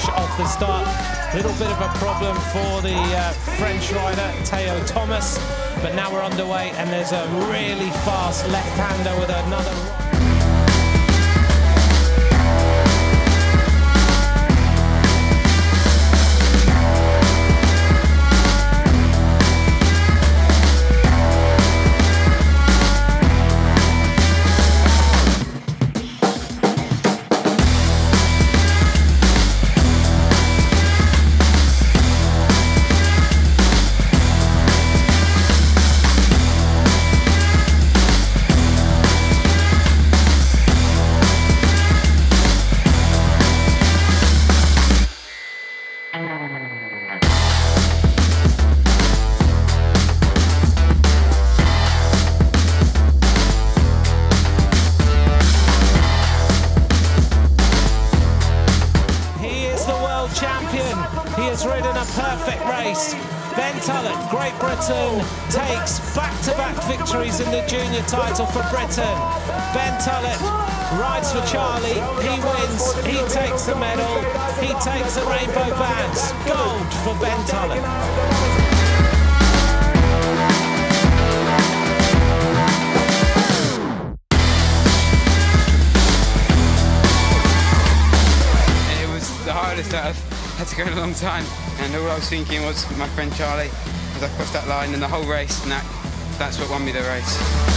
finish off the start. Little bit of a problem for the French rider, Theo Thomas. But now we're underway, and there's a really fast left-hander with another... Champion. He has ridden a perfect race. Ben Tullet, Great Britain, takes back-to-back victories in the junior title for Britain. Ben Tullet rides for Charlie. He wins. He takes the medal. He takes the rainbow bands. Gold for Ben Tullet. That I've had to go in a long time, and all I was thinking was my friend Charlie as I crossed that line in the whole race, and that's what won me the race.